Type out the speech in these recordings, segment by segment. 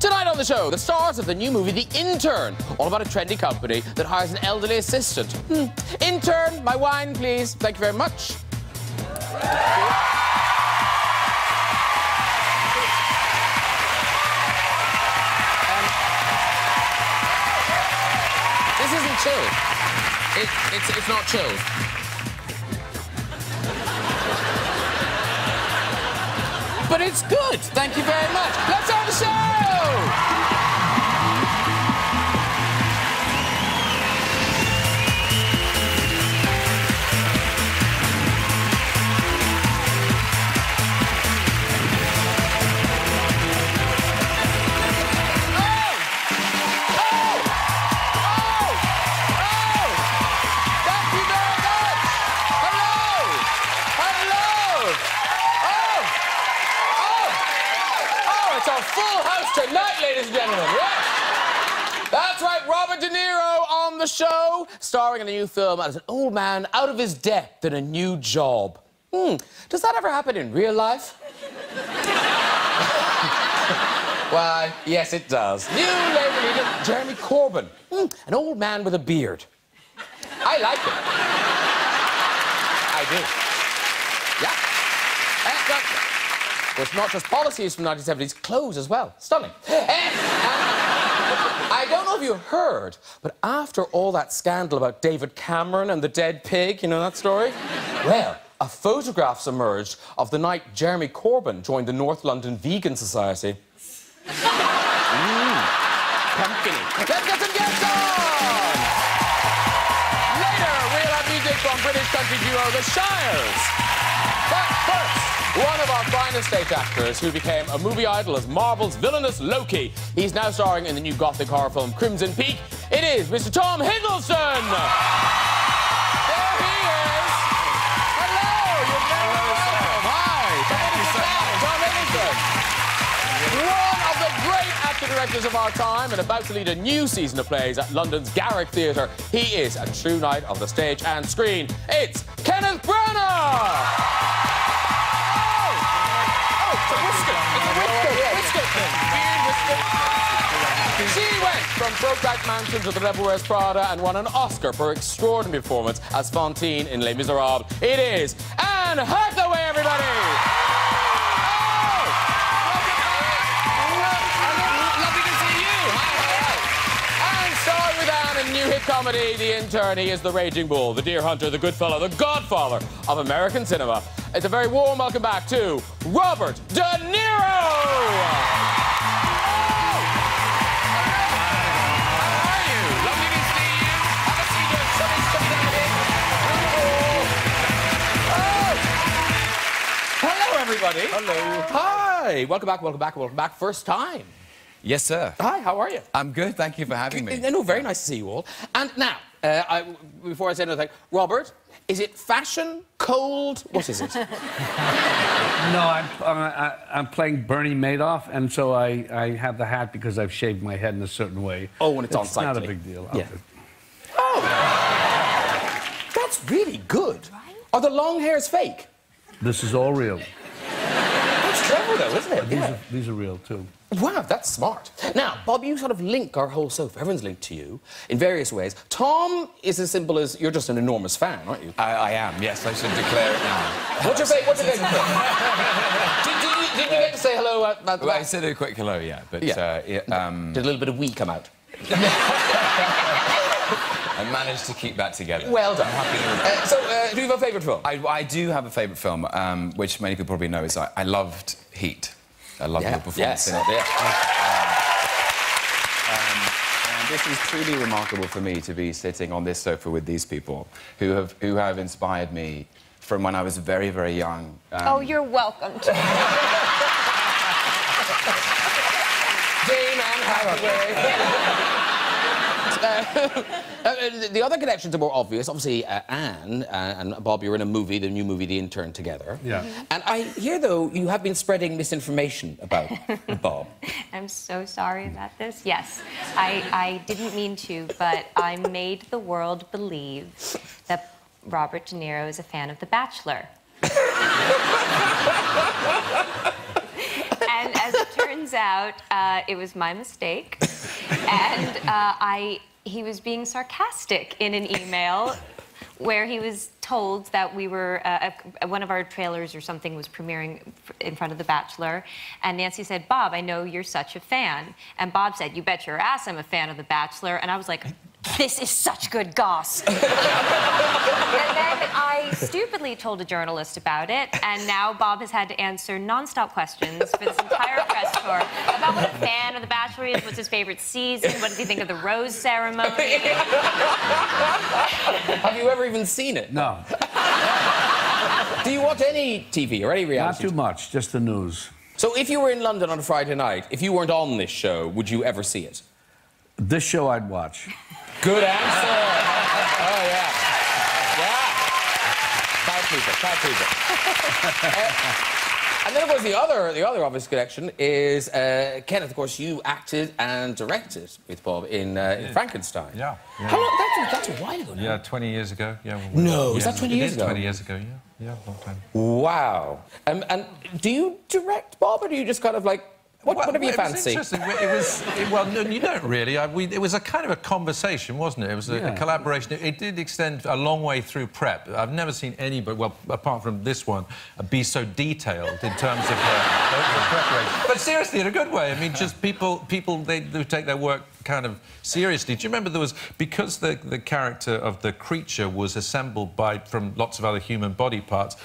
Tonight on the show, the stars of the new movie, The Intern, all about a trendy company that hires an elderly assistant. Intern, my wine, please. Thank you very much. Thank you. This isn't chill. It's not chill. But it's good. Thank you very much. Let's have the show. Tonight, ladies and gentlemen, yes. That's right, Robert De Niro on the show, starring in a new film as an old man out of his depth in a new job. Does that ever happen in real life? Why, yes, it does. New Labour leader, Jeremy Corbyn. An old man with a beard. I like him. I do. Yeah. Exactly. Well, it's not just policies from the 1970s, clothes as well. Stunning. I don't know if you heard, but after all that scandal about David Cameron and the dead pig, you know that story? Well, a photograph's emerged of the night Jeremy Corbyn joined the North London Vegan Society. Pumpkin-y. Let's get some guests on! Later, we'll have music from British country duo The Shires. But first, one of our finest stage actors who became a movie idol as Marvel's villainous Loki. He's now starring in the new gothic horror film Crimson Peak. It is Mr. Tom Hiddleston! There he is! Hello! You're very welcome! Hi! Thank you so much. Tom Hiddleston! One of the great actor-directors of our time and about to lead a new season of plays at London's Garrick Theatre. He is a true knight of the stage and screen. It's Kenneth Branagh! She went from Brokeback Mountain to The Devil Wears Prada and won an Oscar for her extraordinary performance as Fantine in Les Misérables. It is Anne Hathaway, everybody! Lovely to see you! And starring with Anne in new hit comedy, The Intern, he is the Raging Bull, the Deer Hunter, the Goodfellow, the Godfather of American cinema. It's a very warm welcome back to Robert De Niro! Everybody. Hello. Hi. Welcome back, welcome back, welcome back. First time. Yes, sir. Hi, how are you? I'm good, thank you for having me. No, very nice to see you all. And now, before I say anything, Robert, is it fashion, cold, what is it? No, I'm playing Bernie Madoff, and so I have the hat because I've shaved my head in a certain way. Oh, and it's on not a big deal. Yeah. Oh! That's really good. Are the long hairs fake? This is all real. Clever, though, isn't it? These are real, too. Wow, that's smart. Now, Bob, you sort of link our whole soap. Everyone's linked to you in various ways. Tom is as simple as you're just an enormous fan, aren't you? I am, yes. I should declare it now. What's your favourite? Did you get to say hello at that? Well, I said a quick hello, yeah, but... Yeah. Did a little bit of wee come out? I managed to keep that together. Well done. I'm happy to remember. Do you have a favourite film? I do have a favourite film, which many people probably know is I loved Heat. I loved your performance in it. And this is truly remarkable for me to be sitting on this sofa with these people who have inspired me from when I was very, very young. Oh, you're welcome to Dame Anne Hathaway. The other connections are more obvious. Obviously, Anne and Bob, you're in a movie, the new movie, The Intern, together. Yeah. And I hear, though, you have been spreading misinformation about Bob. I'm so sorry about this. Yes, I didn't mean to, but I made the world believe that Robert De Niro is a fan of The Bachelor. And as it turns turns out it was my mistake. And he was being sarcastic in an email where he was told that we were, one of our trailers or something was premiering in front of The Bachelor, and Nancy said, Bob, I know you're such a fan. And Bob said, you bet your ass I'm a fan of The Bachelor. And I was like, this is such good goss. And then I stupidly told a journalist about it, and now Bob has had to answer non-stop questions for this entire press tour about what a fan of The Bachelor is, what's his favorite season, what does he think of the rose ceremony. Have you ever even seen it? No. Do you watch any TV or any reality? Not too much, just the news. So if you were in London on a Friday night, if you weren't on this show, would you ever see it? This show I'd watch. Good answer. Oh, yeah. Yeah. Five people. And then, of course, the other obvious connection is, Kenneth, of course, you acted and directed with Bob in Frankenstein. Yeah. How long? That's a while ago now. Yeah, 20 years ago. Yeah. No, is that 20 years ago? It is 20 years ago, yeah. Yeah, long time. Wow. And do you direct, Bob, or do you just kind of, like, whatever you fancy. Interesting. Well, no, you don't really. It was a kind of a conversation, wasn't it? It was a collaboration. It did extend a long way through prep. I've never seen anybody, well, apart from this one, be so detailed in terms of the preparation. But seriously, in a good way. I mean, just people they take their work kind of seriously. Do you remember there was, because the character of the creature was assembled from lots of other human body parts,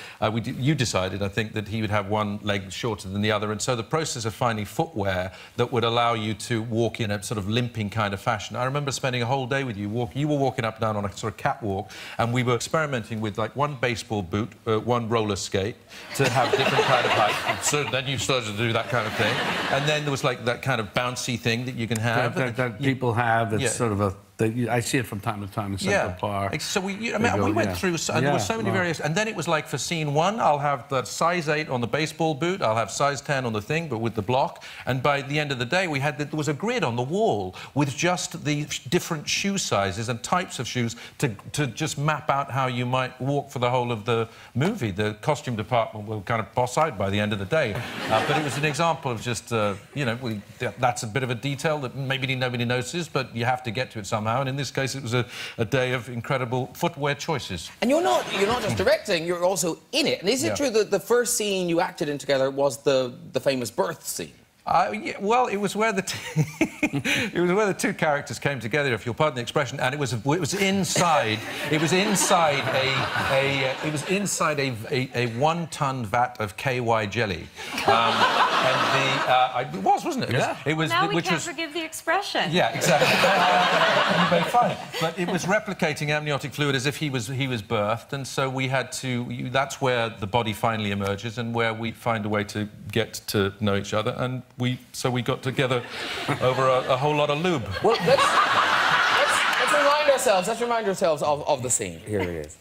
you decided, I think, that he would have one leg shorter than the other, and so the process of finding footwear that would allow you to walk in a sort of limping kind of fashion. I remember spending a whole day with you. You were walking up and down on a sort of catwalk, and we were experimenting with, like, one baseball boot, one roller skate, to have different kind of height. So then you started to do that kind of thing, and then there was, like, that kind of bouncy thing that you can have. People have, it's sort of a... I see it from time to time in Central Park. So we went through, and there were so many various... And then it was like, for scene one, I'll have the size 8 on the baseball boot, I'll have size 10 on the thing, but with the block. And by the end of the day, we had... There was a grid on the wall with just the different shoe sizes and types of shoes to just map out how you might walk for the whole of the movie. The costume department were kind of boss-eyed by the end of the day. But it was an example of just, you know, that's a bit of a detail that maybe nobody notices, but you have to get to it somehow. And in this case, it was a day of incredible footwear choices. And you're not just directing; you're also in it. And is it true that the first scene you acted in together was the famous birth scene? Well, it was where the two characters came together, if you'll pardon the expression, and it was inside a 1-ton vat of KY jelly. Wasn't it? Yeah. It was. Now we can't forgive the expression. Yeah, exactly. Fine. But it was replicating amniotic fluid as if he was birthed, and so we had to. That's where the body finally emerges, and where we find a way to get to know each other. And so we got together over a whole lot of lube. Well, let's remind ourselves. Let's remind ourselves of the scene. Here it is.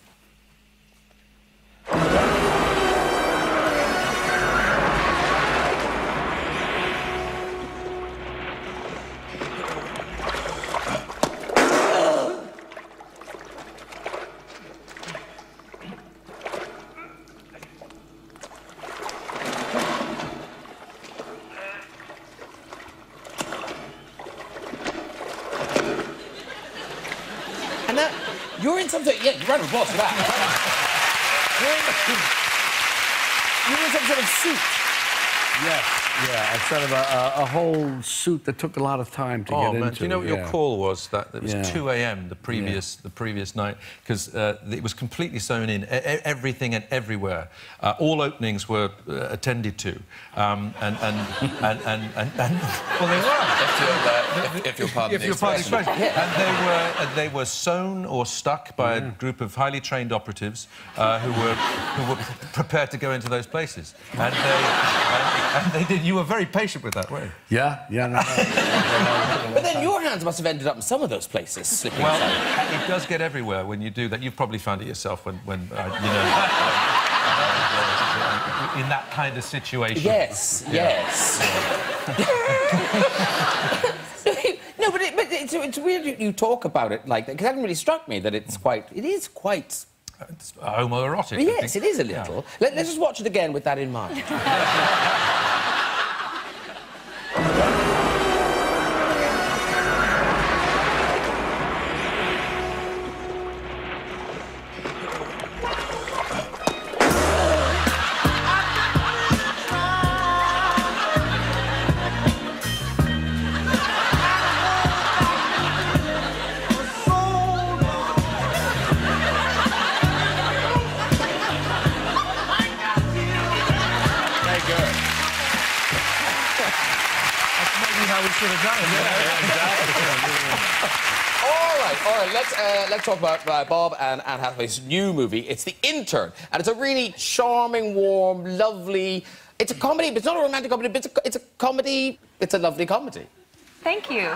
Yeah, you ran a boss for that. You were in some sort of suit. Yes, yeah, sort of a whole suit that took a lot of time to get into. Do you know what your call was? It was 2 a.m. the previous night, because it was completely sewn in, everything and everywhere. All openings were attended to, and well, they were. If you'll pardon the expression. And they were sewn or stuck by a group of highly trained operatives who were prepared to go into those places. And they did. You were very patient with that, weren't you? Yeah. No. But then your hands must have ended up in some of those places. Well, it does get everywhere when you do that. You've probably found it yourself when you know. In that kind of situation. Yes. No, but it's weird you talk about it like that, because it hadn't really struck me that it is quite... It's homoerotic. Yes, it is a little. Let's just watch it again with that in mind. how we should have done it. All right. Let's talk about Bob and Anne Hathaway's new movie. It's The Intern, and it's a really charming, warm, lovely. It's a comedy, but it's not a romantic comedy. But it's a comedy. It's a lovely comedy. Thank you.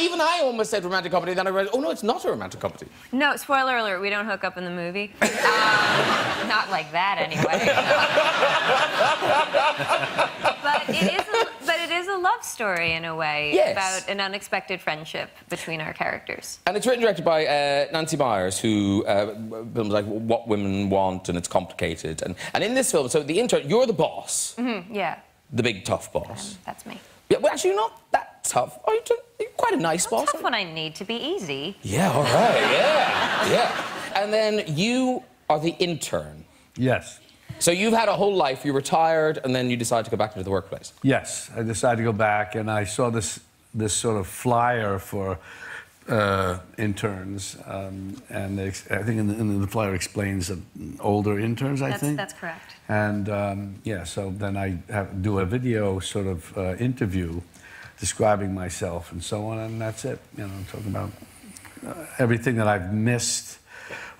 Even I almost said romantic comedy, then I realized, oh, no, it's not a romantic comedy. No, spoiler alert, we don't hook up in the movie. Not like that, anyway. But it is a love story, in a way, about an unexpected friendship between our characters. And it's written and directed by Nancy Meyers, who films like What Women Want and It's Complicated. And in this film, so The Intern, you're the boss. Mm-hmm, yeah. The big, tough boss. That's me. Yeah, well, actually, you're not that tough. Are you? You're quite a nice boss. Tough when I need to be easy. Yeah, all right, yeah. And then you are the intern. Yes. So you've had a whole life. You retired, and then you decided to go back into the workplace. Yes, I decided to go back, and I saw this sort of flyer for interns, and I think in the flyer explains older interns. I think that's correct. And yeah, so then I do a video sort of interview, describing myself and so on, and that's it. You know, I'm talking about everything that I've missed,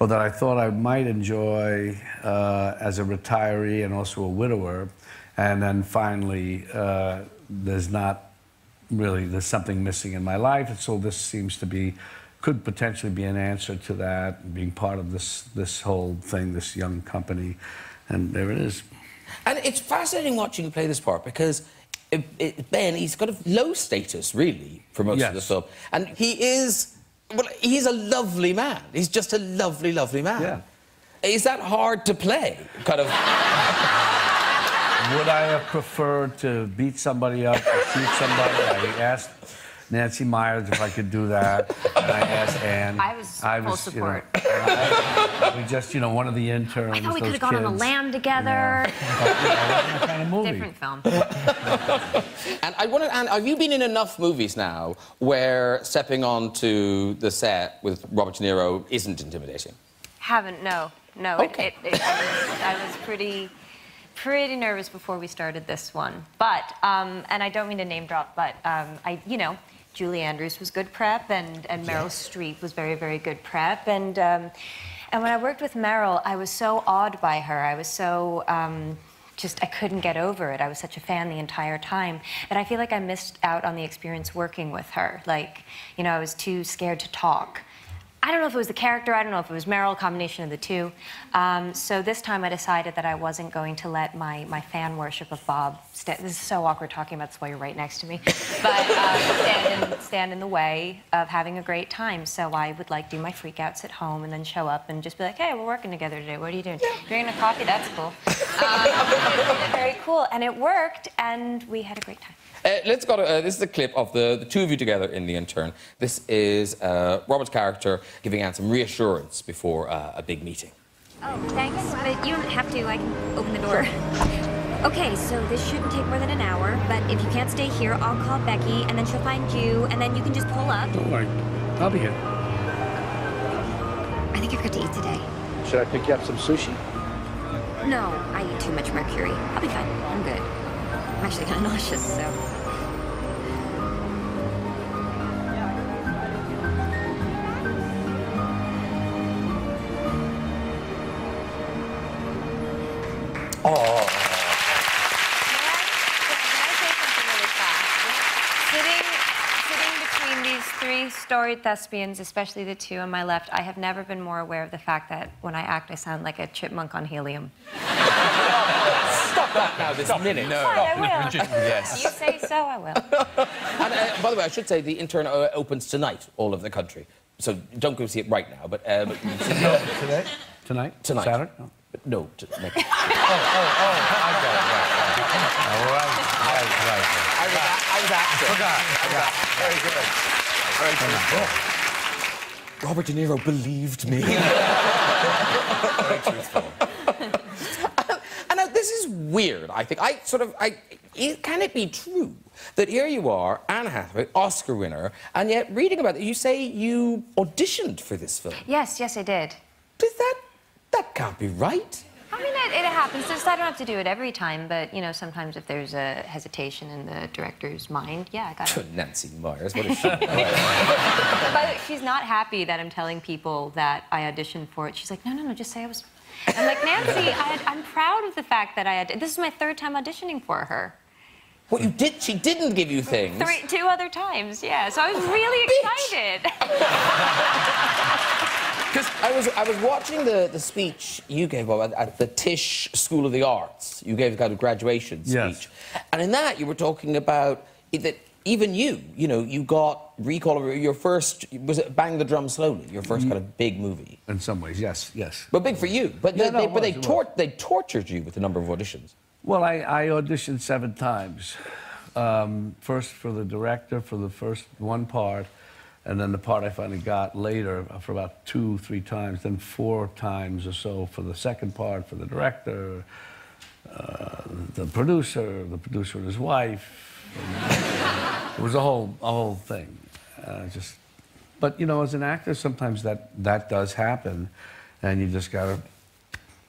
or that I thought I might enjoy as a retiree and also a widower, and then finally there's not. Really, there's something missing in my life, and so this seems to be, could potentially be an answer to that. Being part of this whole thing, this young company, and there it is. And it's fascinating watching you play this part because Ben, he's got a low status really for most of the film, and he is, well, he's a lovely man. He's just a lovely, lovely man. Yeah. Is that hard to play? Kind of. Would I have preferred to beat somebody up or shoot somebody? I asked Nancy Meyers if I could do that. And I asked Anne. I was full support. You know, we just, you know, one of the interns. I thought we could have gone on a lamb together. Yeah. Kind of movie. Different film. And I wonder, Anne, have you been in enough movies now where stepping onto the set with Robert De Niro isn't intimidating? Haven't, no. No, okay. I was pretty nervous before we started this one, but and I don't mean to name drop, but you know, Julie Andrews was good prep, and Meryl Streep was very, very good prep, and when I worked with Meryl, I was so awed by her. I was so I couldn't get over it. I was such a fan the entire time, and I feel like I missed out on the experience working with her. Like, you know, I was too scared to talk. I don't know if it was the character, I don't know if it was Meryl, combination of the two. So this time I decided that I wasn't going to let my fan worship of Bob stand. This is so awkward talking about this while you're right next to me. But stand in the way of having a great time. So I would like do my freakouts at home and then show up and just be like, hey, we're working together today. What are you doing? Drinking a coffee? That's cool. Very cool. And it worked, and we had a great time. Let's go to, this is a clip of the two of you together in The Intern. This is Robert's character giving Anne some reassurance before a big meeting. Oh, thanks, but you don't have to. I can open the door. Sure. Okay, so this shouldn't take more than an hour, but if you can't stay here, I'll call Becky, and then she'll find you, and then you can just pull up. Don't worry. I'll be here. I think I've got to eat today. Should I pick you up some sushi? No, I eat too much mercury. I'll be fine. I'm good. I'm actually kind of nauseous, so... Oh. Can I say something really fast? Sitting between these three storied thespians, especially the two on my left, I have never been more aware of the fact that when I act, I sound like a chipmunk on helium. Stop that now, this minute. No, fine, I will. Yes. You say so, I will. And by the way, I should say The Intern opens tonight all over the country. So don't go see it right now, but today? Tonight. Saturday? No. No, next. Oh, I got it. Right. I was acting. Very good. Robert De Niro believed me. Very truthful. This is weird, I think. Can it be true that here you are, Anne Hathaway, Oscar winner, and yet reading about it, you say you auditioned for this film? Yes, I did. That can't be right. I mean, it happened. happens. I don't have to do it every time, but, you know, sometimes if there's a hesitation in the director's mind, yeah, I got it. Nancy Myers, what is she? But she's not happy that I'm telling people that I auditioned for it. She's like, no, no, no, just say I was... I'm like, Nancy, I'm proud of the fact that this is my third time auditioning for her. What, you did? She didn't give you things? Two other times, yeah. So I was really excited. Because I was watching the speech you gave, Bob, at the Tisch School of the Arts. You gave a kind of graduation speech. Yes. And in that, you were talking about that even you know, you got recall of your first... Was it Bang the Drum Slowly, your first kind of big movie? In some ways, yes, yes. But big for you. But yeah, they tortured you with a number of auditions. Well, I auditioned 7 times. First for the director, for the first one part, and then the part I finally got later for about 2, 3 times, then 4 times or so for the second part, for the director, the producer and his wife. And it was a whole thing. But, you know, as an actor, sometimes that does happen, and you just gotta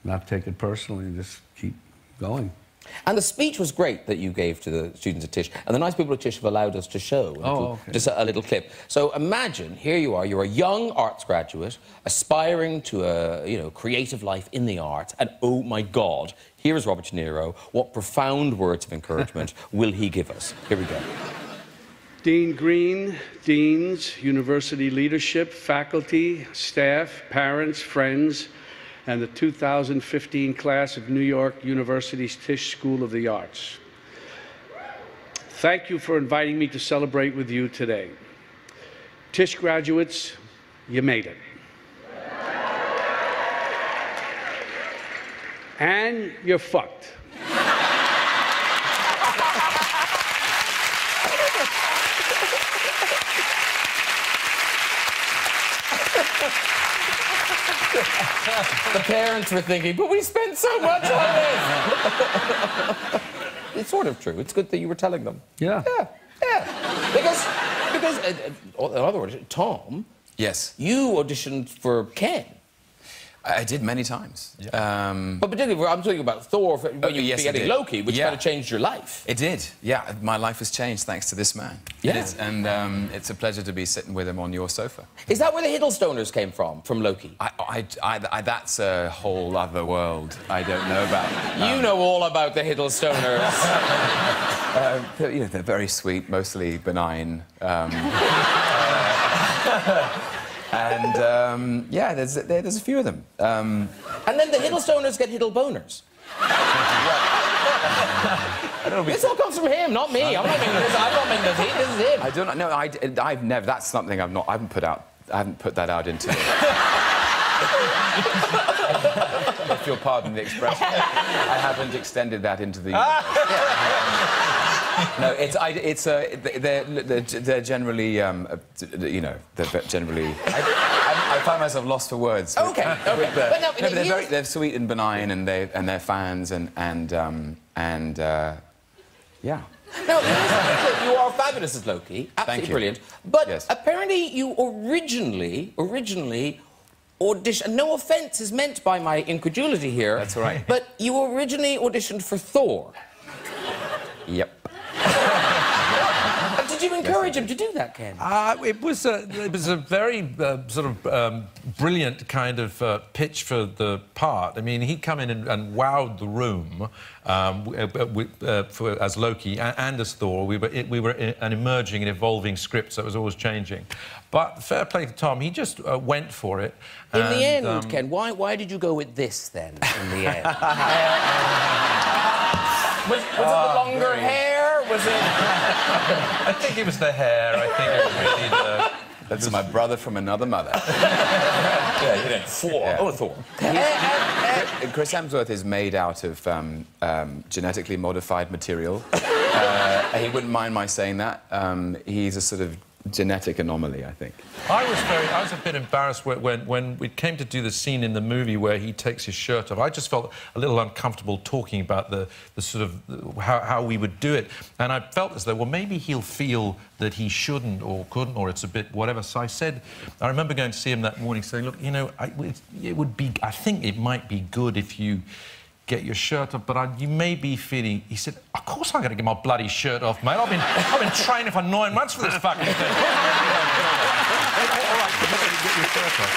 not take it personally and just keep going. And the speech was great that you gave to the students at Tisch. And the nice people at Tisch have allowed us to show just a little clip. So imagine, here you are, you're a young arts graduate, aspiring to a, you know, creative life in the arts, and oh my God, here is Robert De Niro. What profound words of encouragement will he give us? Here we go. Dean Green, deans, university leadership, faculty, staff, parents, friends, and the 2015 class of New York University's Tisch School of the Arts. Thank you for inviting me to celebrate with you today. Tisch graduates, you made it. And you're fucked. The parents were thinking, but we spent so much on this! It's sort of true. It's good that you were telling them. Yeah. Yeah, yeah. Because in other words, Tom... Yes. You auditioned for Ken. I did many times. Yeah. But particularly, I'm talking about Thor, when you were getting Loki, which kind of changed your life. It did, yeah. My life has changed thanks to this man. Yeah. It is, and it's a pleasure to be sitting with him on your sofa. Is that where the Hiddlestoners came from Loki? That's a whole other world I don't know about. You know all about the Hiddlestoners. You know, they're very sweet, mostly benign. And, yeah, there's a few of them. And then the Hiddlestoners get Hiddleboners. This all comes from him, not me. I'm not making this. I'm not making this. This is him. I don't know. I've never... That's something I've not... I haven't put that out into... If you'll pardon the expression. I haven't extended that into the... No, they're generally, you know, they're generally... I find myself lost for words. They're sweet and benign, and they're fans, and yeah. Now, you are fabulous as Loki, absolutely brilliant. But apparently, you originally auditioned. No offence is meant by my incredulity here. That's all right. But you originally auditioned for Thor. Yep. Did you encourage him to do that, Ken? It was a very sort of brilliant kind of pitch for the part. I mean, he'd come in and wowed the room as Loki and as Thor. We were an emerging and evolving script, so it was always changing. But fair play to Tom, he just went for it. In the end, Ken, why did you go with this, then, in the end? Was it the longer hair? Was it? I think it was the hair. I think it was really the... That's my brother from another mother. Thor. Oh, Thor. Chris Hemsworth is made out of genetically modified material. He wouldn't mind my saying that. He's a sort of genetic anomaly, I think. I was a bit embarrassed when we came to do the scene in the movie where he takes his shirt off. I just felt a little uncomfortable talking about the sort of how we would do it, and I felt as though, well, maybe he'll feel that he shouldn't or couldn't, or it's a bit whatever. So I remember going to see him that morning saying, look, you know, I think it might be good if you get your shirt off, but you may be feeling... He said, of course I'm going to get my bloody shirt off, mate. I've been training for 9 months for this fucking thing. All right, you're going to get your shirt off.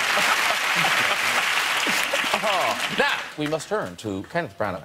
Now, we must turn to Kenneth Branagh.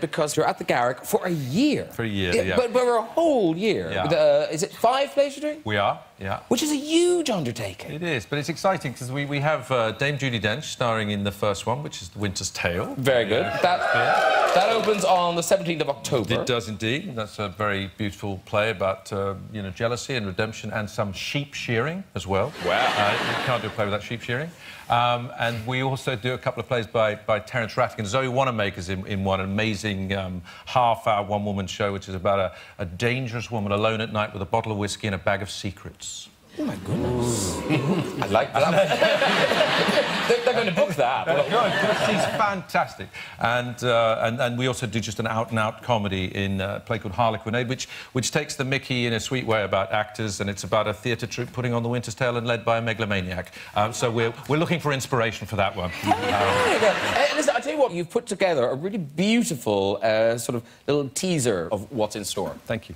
Because you're at the Garrick for a year. For a year, yeah. But we're a whole year. Yeah. Is it 5 plays you're doing? We are, yeah. Which is a huge undertaking. It is, but it's exciting because we have Dame Judi Dench starring in the first one, which is The Winter's Tale. Very good. Yeah. That opens on the 17th of October. It does indeed. That's a very beautiful play about, you know, jealousy and redemption and some sheep shearing as well. Wow. You can't do a play without sheep shearing. And we also do a couple of plays by Terence Rattigan. Zoe Wanamaker's in one, an amazing half-hour one-woman show, which is about a dangerous woman alone at night with a bottle of whiskey and a bag of secrets. Oh, my goodness. I like that. They're going to book that. She's fantastic. And we also do just an out-and-out comedy in a play called Harlequinade, which takes the mickey in a sweet way about actors, and it's about a theatre troupe putting on The Winter's Tale and led by a megalomaniac. So we're looking for inspiration for that one. Listen, I'll tell you what, you've put together a really beautiful sort of little teaser of what's in store. Thank you.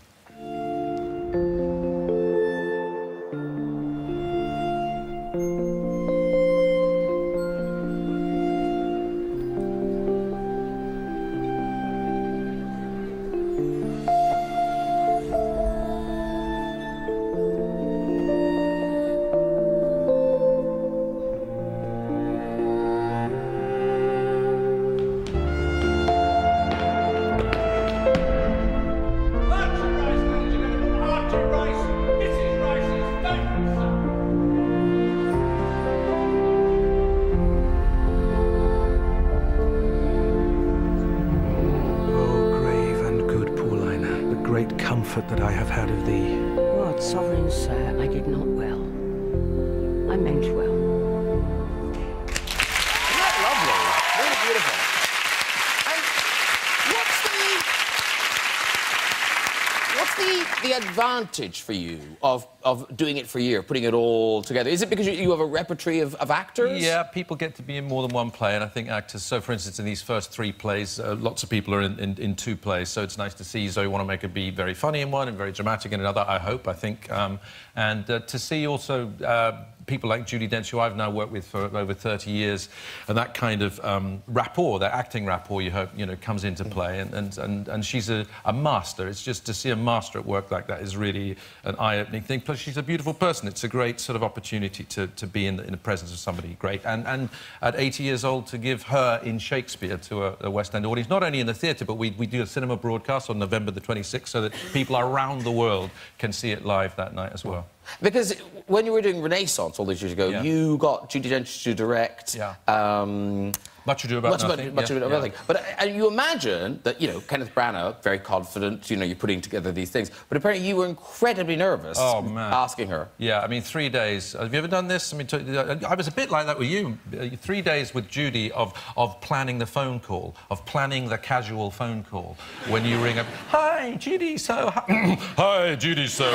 That I have had of thee. Lord sovereign sir, I did not well. I meant well. Isn't that lovely? Really beautiful. And what's the advantage for you of doing it for a year, putting it all together? Is it because you have a repertory of actors? Yeah, people get to be in more than one play, and I think actors... So, for instance, in these first 3 plays, lots of people are in 2 plays, so it's nice to see Zoe Wanamaker be very funny in one and very dramatic in another, I think. To see also... people like Judi Dench, who I've now worked with for over 30 years, and that kind of rapport, that acting rapport, you hope, you know, comes into play, and she's a master. It's just to see a master at work like that is really an eye-opening thing. Plus, she's a beautiful person. It's a great sort of opportunity to be in the presence of somebody great, and at 80 years old, to give her in Shakespeare to a West End audience, not only in the theatre, but we do a cinema broadcast on November the 26th, so that people around the world can see it live that night as well. Because when you were doing Renaissance all these years ago, yeah, you got Judi Dench to direct. Yeah. Much Ado About Nothing. Much Ado About Nothing. But you imagine that, you know, Kenneth Branagh, very confident, you know, you're putting together these things. But apparently you were incredibly nervous asking her. Yeah, I mean, 3 days. Have you ever done this? I mean, I was a bit like that with you. 3 days with Judi of planning the phone call, of planning the casual phone call. When you ring up, hi, Judi, so... Hi, Judi, so...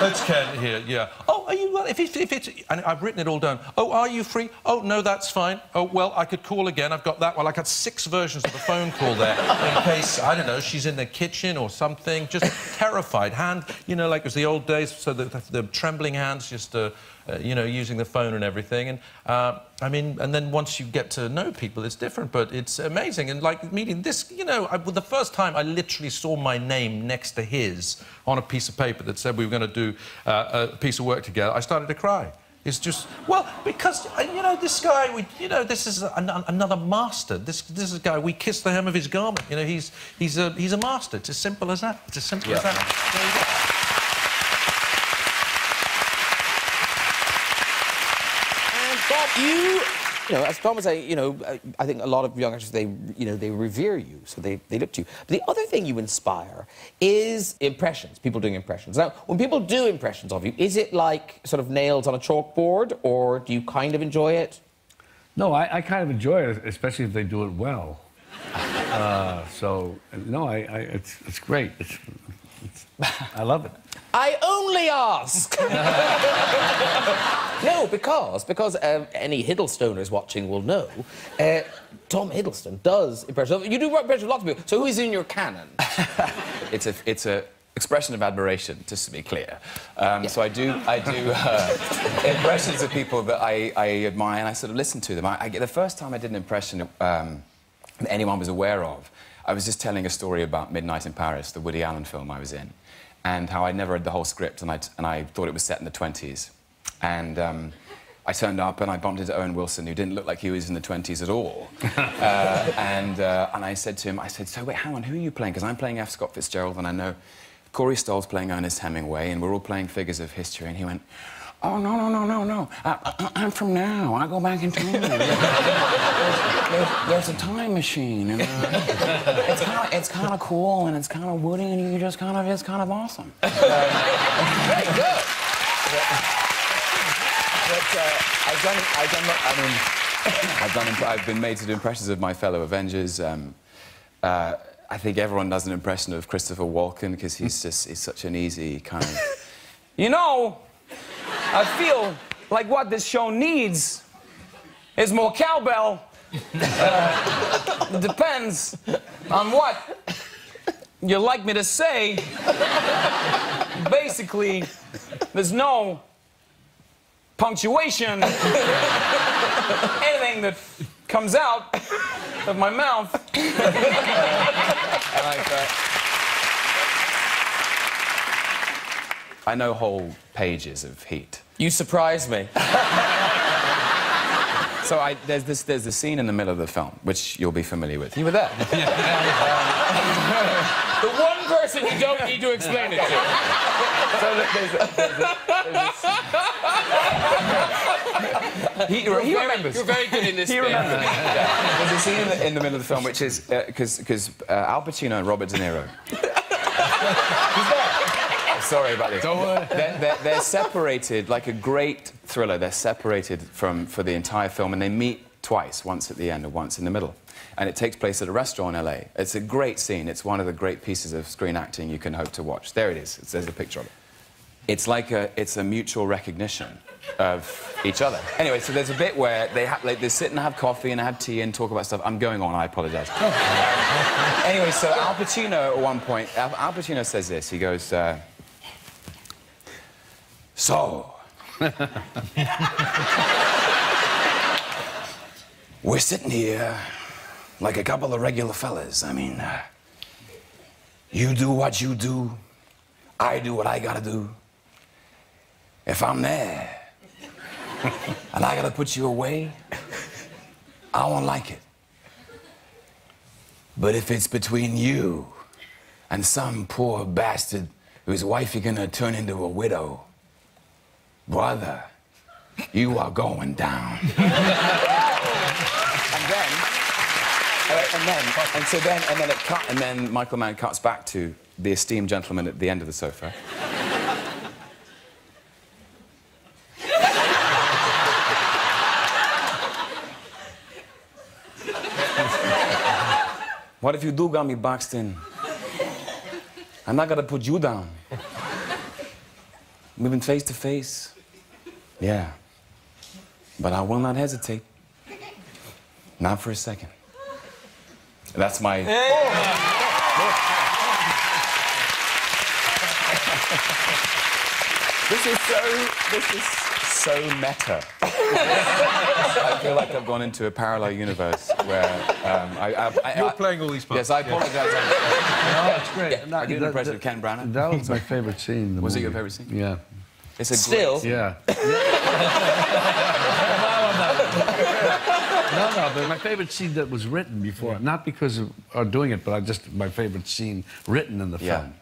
That's Ken here, yeah. Oh, are you... If it's... And I've written it all down. Oh, are you free? Oh, no, that's fine. Oh, well... I could call again. I've got that. Well, I got 6 versions of the phone call there in case, I don't know, she's in the kitchen or something, just terrified. Hand, you know, like it was the old days, so the trembling hands just, you know, using the phone and everything. And, I mean, and then once you get to know people, it's different, but it's amazing. And, like, meeting this, you know, the first time I literally saw my name next to his on a piece of paper that said we were going to do a piece of work together, I started to cry. It's just, well, because, you know, this guy, you know, this is another master. This is a guy, we kiss the hem of his garment. You know, he's a master. It's as simple as that. It's as simple as that. There you go. And, Bob, you know, as Tom was saying, you know, I think a lot of young actors, they revere you, so they look to you. But the other thing you inspire is impressions, people doing impressions. Now, when people do impressions of you, is it like sort of nails on a chalkboard, or do you kind of enjoy it? No, I kind of enjoy it, especially if they do it well. So, no, it's great. I love it. I only ask. No, because any Hiddlestoners watching will know, Tom Hiddleston does impressions. You do impressions of lots of people. So who is in your canon? It's a expression of admiration, just to be clear. So I do impressions of people that I admire, and I sort of listen to them. I get the first time I did an impression that anyone was aware of. I was just telling a story about Midnight in Paris, the Woody Allen film I was in, and how I'd never read the whole script, and I thought it was set in the 20s. And I turned up and I bumped into Owen Wilson, who didn't look like he was in the 20s at all. And I said to him, I said, so wait, hang on, who are you playing? Because I'm playing F. Scott Fitzgerald, and I know Corey Stoll's playing Ernest Hemingway, and we're all playing figures of history. And he went, oh, no, no, no, no, no. I'm from now. I go back in time. there's a time machine, and it's kind of cool, and it's kind of woody, and you just kind of, it's kind of awesome. Very good. I've been made to do impressions of my fellow Avengers. I think everyone does an impression of Christopher Walken, because he's just, he's such an easy kind of... You know, I feel like what this show needs is more cowbell. It depends on what you like me to say. Basically, there's no punctuation. Anything that comes out of my mouth. I like that. I know whole pages of Heat. You surprise me. So there's this scene in the middle of the film, which you'll be familiar with. You were there. The one person you don't need to explain it to. So he remembers. You're very good in this. He remembers. Yeah. There's a scene in the middle of the film, which is because Al Pacino and Robert De Niro. Sorry about this. Don't worry. They're separated, like a great thriller. They're separated for the entire film, and they meet twice, once at the end and once in the middle. And it takes place at a restaurant in LA. It's a great scene. It's one of the great pieces of screen acting you can hope to watch. There it is. There's a picture of it. It's like it's a mutual recognition of each other. Anyway, so there's a bit where they sit and have coffee and have tea and talk about stuff. I'm going on, I apologise. Anyway, so Al Pacino at one point, Al Pacino says this. He goes, so, we're sitting here like a couple of regular fellas. I mean, you do what you do, I do what I gotta do. If I'm there and I gotta put you away, I won't like it. But if it's between you and some poor bastard whose wife you're gonna turn into a widow, brother, you are going down. And then Michael Mann cuts back to the esteemed gentleman at the end of the sofa. What if you do got me boxed in? I'm not gonna put you down. We've been face to face. Yeah. But I will not hesitate. Not for a second. And that's my... Hey. Oh. This is so meta. I feel like I've gone into a parallel universe where you're playing all these parts. Yes, I apologise. No, it's great. Yeah. I did an impression of Ken Branagh. That was my favourite scene. Was it your favourite scene? Yeah. It's a still. Great... Yeah. No, but my favourite scene that was written before, not because of our doing it, but my favourite scene written in the film.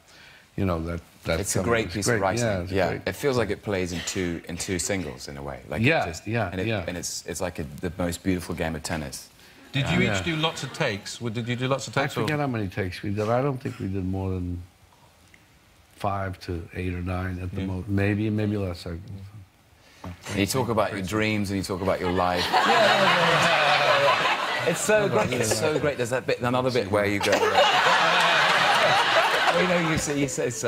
You know that. It's a great piece of writing. Yeah, it feels like it plays in two singles in a way. Like and it's like the most beautiful game of tennis. Did you each do lots of takes? Did you do lots of takes? I forget how many takes we did. I don't think we did more than 5 to 8 or 9 at the most. Maybe less. And you talk about your dreams and you talk about your life. It's so great. It's so great. There's that bit, another bit where you go. Well, you know, he says,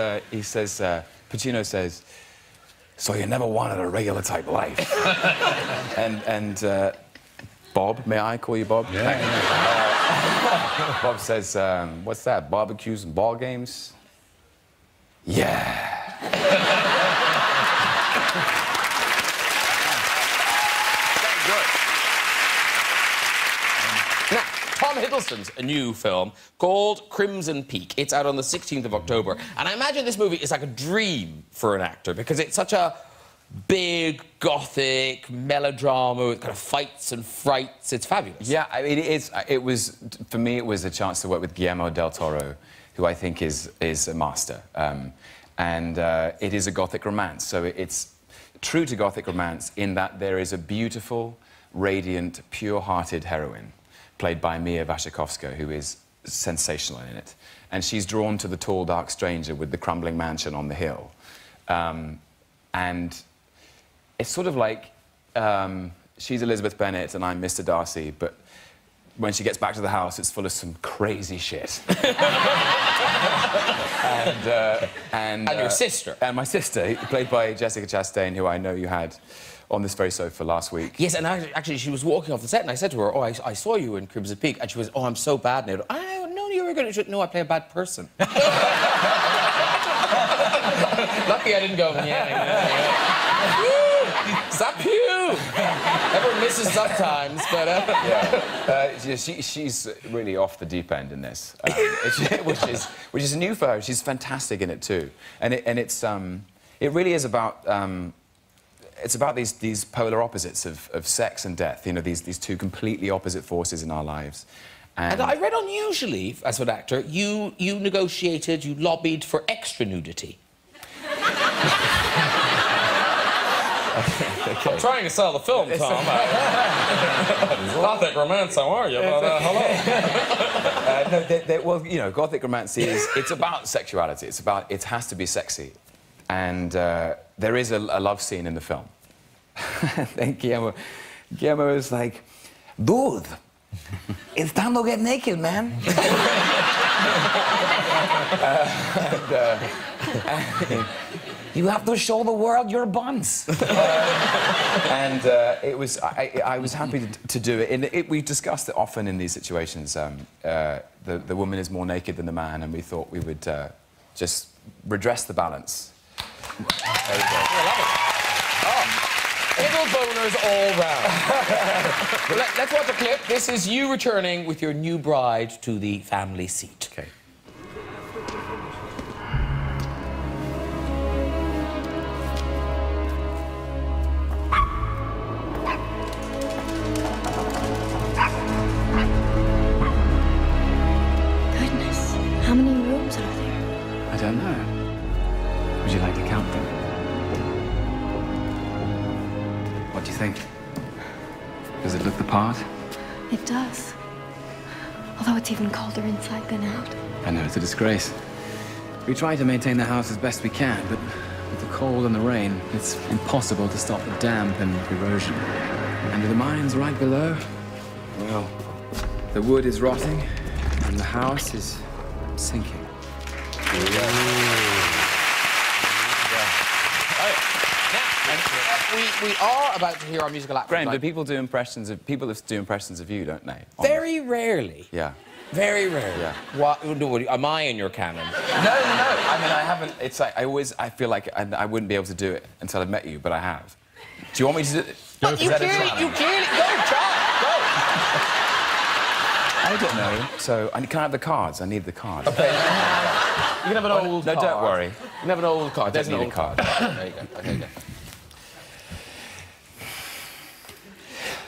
Pacino says, "So you never wanted a regular type life." and Bob, may I call you Bob? Yeah. Bob says, "What's that? Barbecues and ball games?" Yeah. Tom Hiddleston's a new film called Crimson Peak. It's out on the 16th of October. And I imagine this movie is like a dream for an actor because it's such a big, gothic melodrama with kind of fights and frights. It's fabulous. Yeah, I mean, it was... For me, it was a chance to work with Guillermo del Toro, who I think is a master. It is a gothic romance, so it's true to gothic romance in that there is a beautiful, radiant, pure-hearted heroine, played by Mia Wasikowska, who is sensational in it. And she's drawn to the tall, dark stranger with the crumbling mansion on the hill. And it's sort of like she's Elizabeth Bennet and I'm Mr. Darcy, but when she gets back to the house, it's full of some crazy shit. and your sister. And my sister, played by Jessica Chastain, who I know you had on this very sofa last week. Yes, and actually she was walking off the set and I said to her, "Oh, I saw you in Crimson Peak," and she was, "Oh, I'm so bad now." "I know you were going to..." "No, I play a bad person." Lucky I didn't go, "Yeah." "Sup you!" Everyone misses sometimes, but... Yeah. She's really off the deep end in this, which is new for her. She's fantastic in it, too. And it really is about... It's about these polar opposites of sex and death, you know, these two completely opposite forces in our lives. And I read, unusually, as an actor, you negotiated, you lobbied for extra nudity. Okay. I'm trying to sell the film, Tom. Gothic romance, how are you? But, hello. Well, you know, gothic romance is... It's about sexuality. It's about... It has to be sexy. And there is a love scene in the film. Then Guillermo is like, "Dude, it's time to get naked, man." "You have to show the world your buns." I was happy to do it. And we discussed it often in these situations. The woman is more naked than the man, and we thought we would just redress the balance. There you go. Little boners all round. Well, let's watch a clip. This is you returning with your new bride to the family seat. Okay. Goodness, how many rooms are there? I don't know. Would you like to count them? What do you think? Does it look the part? It does. Although it's even colder inside than out. I know, it's a disgrace. We try to maintain the house as best we can, but with the cold and the rain, it's impossible to stop the damp and erosion. And with the mines right below, well, the wood is rotting and the house is sinking. Ooh. We are about to hear our musical act. Graham, people do impressions of you, don't they? Very rarely. Yeah. Very rarely. Yeah. What, am I in your canon? No, no, no. I mean, I haven't. It's like I feel like I wouldn't be able to do it until I've met you, but I have. Do you want me to do it? But you clearly go, try. Go. I don't know. So can I have the cards? I need the cards. Okay. You can have an old card. No, don't worry. You can have an old card. There's an old card. There you go. Okay, go.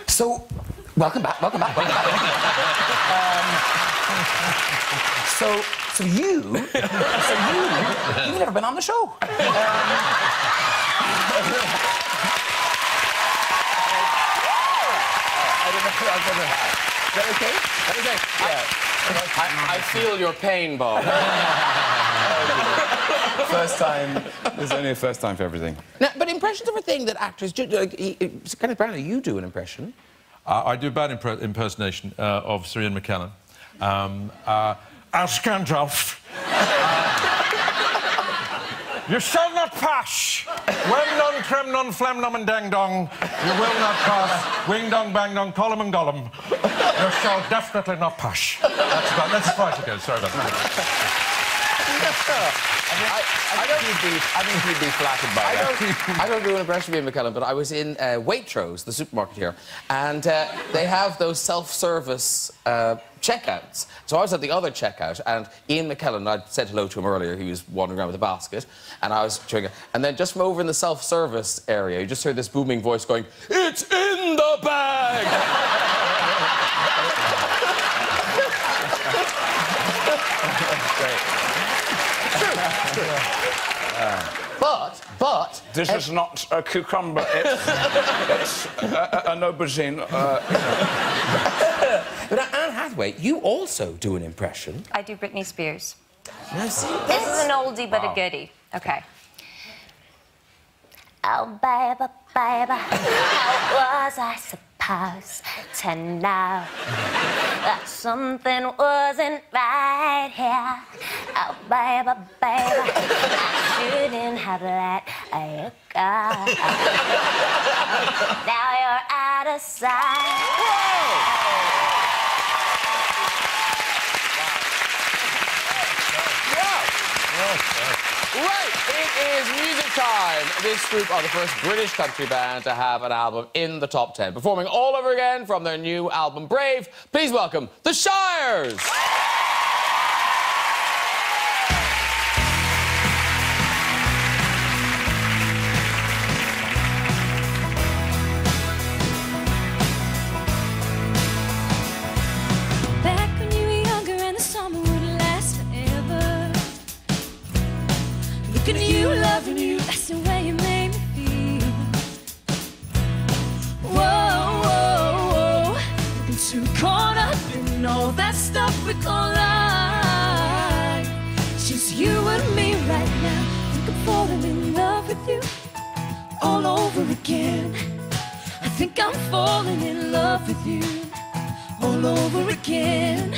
So, welcome back. You've never been on the show. Is that okay? That is okay. I feel your pain, Bob. First time. There's only a first time for everything. Now, but impressions are a thing that actors do. Kenneth Branagh, you do an impression. I do a bad impersonation of Sir Ian McKellen. As Gandalf. You shall not pass. Wem non, crem non, flam nom and dang dong. You will not pass. Wing dong, bang dong, column and gollum. You shall definitely not pass. That's right again. Sorry about that. I think he'd be flattered by that. I don't do an impression of Ian McKellen, but I was in Waitrose, the supermarket here, and they have those self-service checkouts. So I was at the other checkout, and Ian McKellen, I'd said hello to him earlier, he was wandering around with a basket, and I was chewing it. And then just from over in the self-service area, you just heard this booming voice going, "It's in the bag!" But... This is not a cucumber, it's an aubergine. But Anne Hathaway, you also do an impression. I do Britney Spears. This is an oldie but a goodie. OK. Oh, baby, baby, how was I supposed to know that something wasn't right here? Oh, baby, baby, I shouldn't have let you go. Now you're out of sight. Whoa! Wow. Right. It is music time. This group are the first British country band to have an album in the top 10, performing all over again from their new album, Brave. Please welcome The Shires. We call life. Just you and me right now. Think I'm falling in love with you all over again. I think I'm falling in love with you all over again.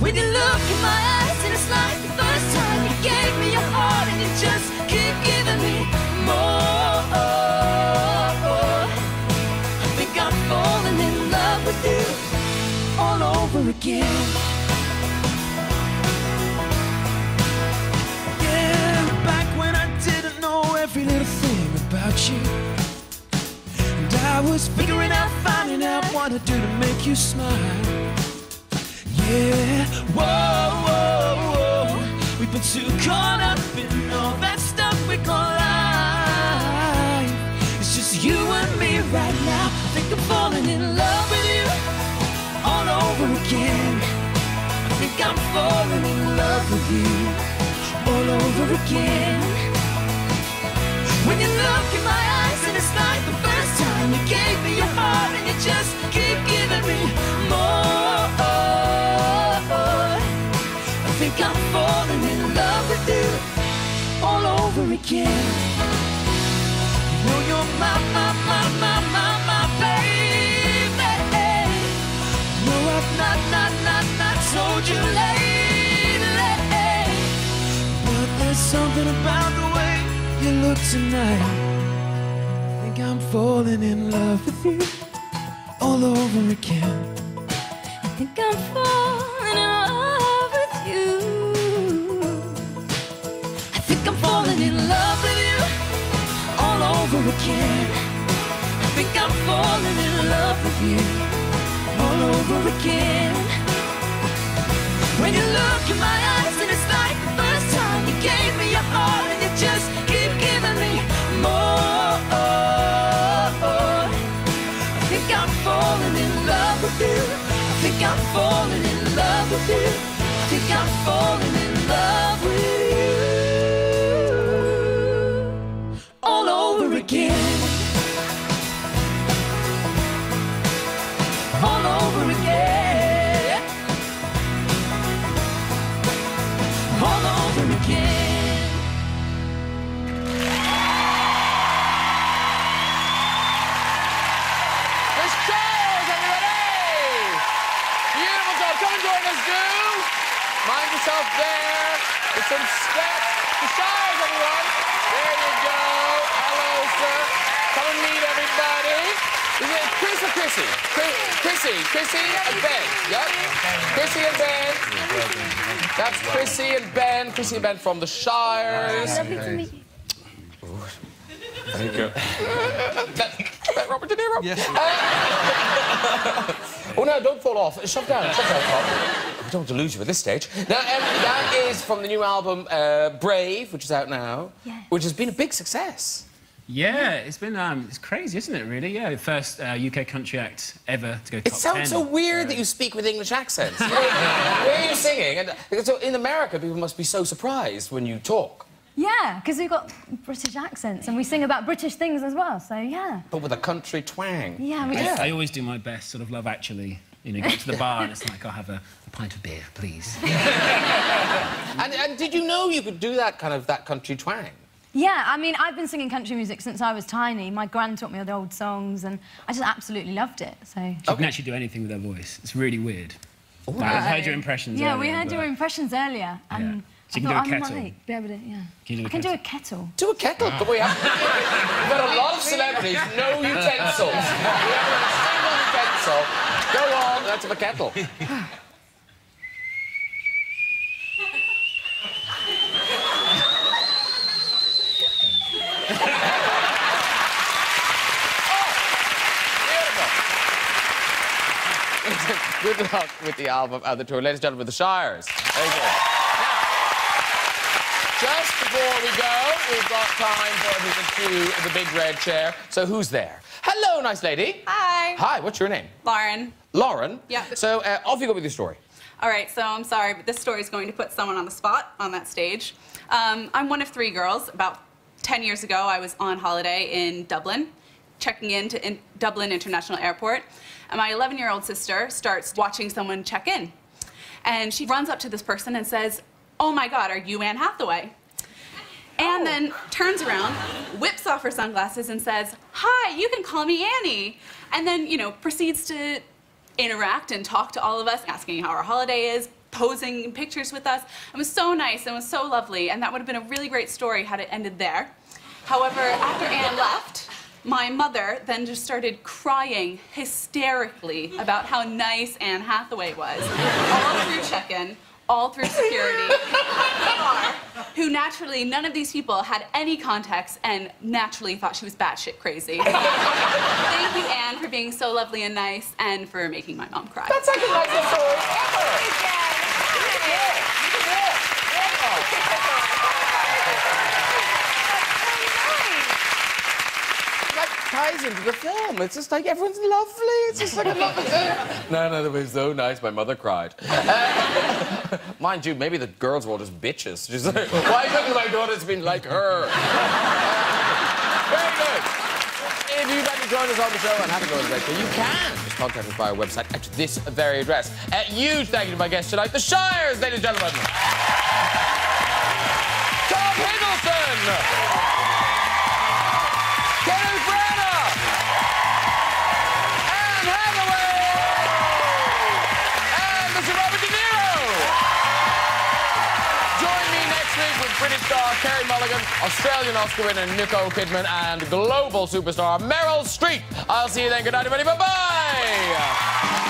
When you look in my eyes and it's like the first time, you gave me your heart and you just keep giving me more. I think I'm falling in love with you all over again. Yeah, back when I didn't know every little thing about you, and I was figuring out, finding out what to do to make you smile. Yeah, whoa, whoa, whoa, we've been too caught up in all that stuff we call life. It's just you and me right now. I think I'm falling in love with you all over again. I think I'm falling in love with you all over again. When you look in my eyes and it's like the first time, you gave me your heart and you just keep giving me more. I think I'm falling in love with you all over again. You know you're my baby. Not told you lately, but there's something about the way you look tonight. I think I'm falling in love with you all over again. I think I'm falling in love with you. I think I'm falling in love with you all over again. I think I'm falling in love with you all over again. When you look in my eyes and it's like the first time, you gave me your heart and you just keep giving me more. I think I'm falling in love with you. I think I'm falling in love with you. I think I'm falling in love with you all over again. All over again. All over again. Let's cheers, everybody! Beautiful job. Come and join us, do. Mind yourself there. There's some steps to shine. everyone. There you go. Hello, sir. Come and meet everybody. Is it Chris or Chrissy? Chrissy and Ben. Yep. Chrissy and Ben. That's Chrissy and Ben. Chrissy and Ben from The Shires. Lovely to meet you. Thank you. That Robert De Niro? Yes. Oh, no, don't fall off. Shut down. Shut down, Bob. We don't delude you at this stage. Now, that is from the new album Brave, which is out now, which has been a big success. Yeah, it's been... it's crazy, isn't it, really? Yeah, the first UK country act ever to go top 10. It sounds so weird that you speak with English accents. Where are you singing? And, so in America, people must be so surprised when you talk. Yeah, because we've got British accents and we sing about British things as well, so yeah. But with a country twang. Yeah, we do. I always do my best, sort of Love Actually. You know, get to the bar and it's like, I'll have a pint of beer, please. And did you know you could do that kind of, that country twang? Yeah, I mean, I've been singing country music since I was tiny. My gran taught me all the old songs and I just absolutely loved it, so... She can actually do anything with her voice. It's really weird. But I heard your impressions earlier. Yeah, we heard your impressions earlier. And so you can do a kettle. Might be able to, yeah. I can do a kettle. Do a kettle? But we have... We've got a lot of celebrities, no utensils. We haven't a single utensil. Go on, that's a kettle. Oh, beautiful. Good luck with the album and the tour. Ladies and gentlemen, The Shires. There you go. Just before we go, we've got time for everyone to the big red chair. So who's there? Hello, nice lady. Hi. Hi, what's your name? Lauren. Lauren? Yeah. So off you go with your story. All right, so I'm sorry, but this story is going to put someone on the spot on that stage. I'm one of three girls. About 10 years ago, I was on holiday in Dublin, checking in Dublin International Airport. And my 11-year-old sister starts watching someone check in. And she runs up to this person and says, "Oh my God, are you Anne Hathaway?" And then turns around, whips off her sunglasses and says, "Hi, you can call me Annie." And then, you know, proceeds to interact and talk to all of us, asking how our holiday is, posing pictures with us. It was so nice and was so lovely. And that would have been a really great story had it ended there. However, after Anne left, my mother then just started crying hysterically about how nice Anne Hathaway was, all through check-in, all through security, who naturally, none of these people had any context and naturally thought she was batshit crazy. Thank you, Anne, for being so lovely and nice and for making my mom cry. That's like the nicest story ever! That ties into the film. It's just like, everyone's lovely. It's just like a lovely thing. No, that was so nice. My mother cried. Mind you, maybe the girls were all just bitches. She's like, why couldn't my daughter's been like her? Very good. If you'd like to join us on the show and have a go at the lecture, you can. Just contact us via our website at this very address. A huge thank you to my guests tonight, The Shires, ladies and gentlemen. Tom Hiddleston. Kenneth Branagh. Anne Hathaway. British star Carey Mulligan, Australian Oscar winner Nicole Kidman, and global superstar Meryl Streep. I'll see you then. Good night, everybody. Bye-bye.